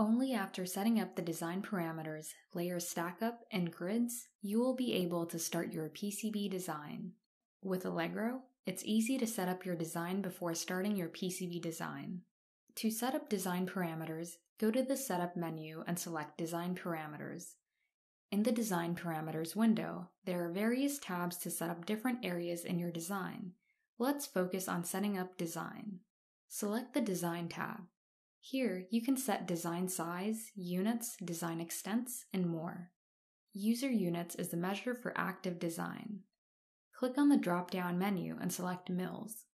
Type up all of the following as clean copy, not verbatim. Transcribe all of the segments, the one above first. Only after setting up the design parameters, layer stackup, and grids, you will be able to start your PCB design. With Allegro, it's easy to set up your design before starting your PCB design. To set up design parameters, go to the Setup menu and select Design Parameters. In the Design Parameters window, there are various tabs to set up different areas in your design. Let's focus on setting up design. Select the Design tab. Here, you can set design size, units, design extents, and more. User units is the measure for active design. Click on the drop-down menu and select mils.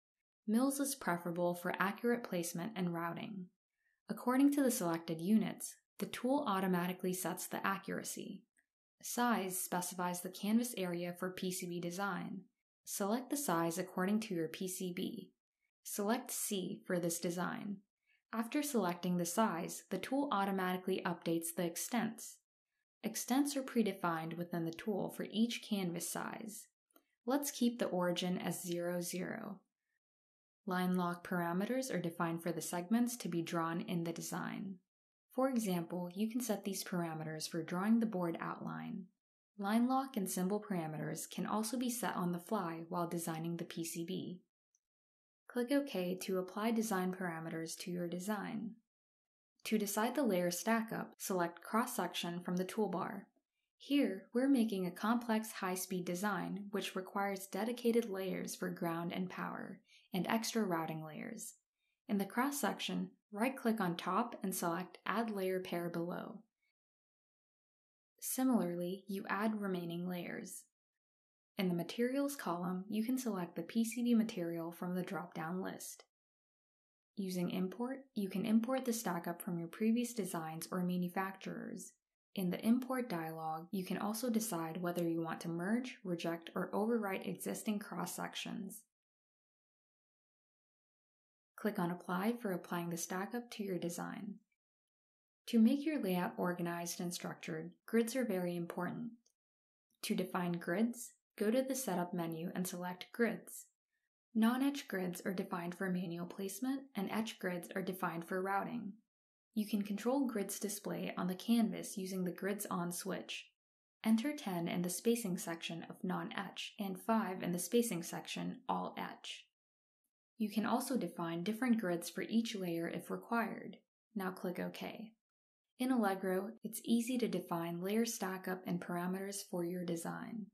Mils is preferable for accurate placement and routing. According to the selected units, the tool automatically sets the accuracy. Size specifies the canvas area for PCB design. Select the size according to your PCB. Select C for this design. After selecting the size, the tool automatically updates the extents. Extents are predefined within the tool for each canvas size. Let's keep the origin as 0, 0. Line lock parameters are defined for the segments to be drawn in the design. For example, you can set these parameters for drawing the board outline. Line lock and symbol parameters can also be set on the fly while designing the PCB. Click OK to apply design parameters to your design. To decide the layer stackup, select cross-section from the toolbar. Here, we're making a complex high-speed design which requires dedicated layers for ground and power, and extra routing layers. In the cross-section, right-click on top and select Add Layer Pair below. Similarly, you add remaining layers. In the Materials column, you can select the PCB material from the drop-down list. Using Import, you can import the stackup from your previous designs or manufacturers. In the Import dialog, you can also decide whether you want to merge, reject, or overwrite existing cross-sections. Click on Apply for applying the stackup to your design. To make your layout organized and structured, grids are very important. To define grids, go to the Setup menu and select Grids. Non-etch grids are defined for manual placement, and etch grids are defined for routing. You can control grids display on the canvas using the Grids On switch. Enter 10 in the Spacing section of Non-etch and 5 in the Spacing section All Etch. You can also define different grids for each layer if required. Now click OK. In Allegro, it's easy to define layer stackup and parameters for your design.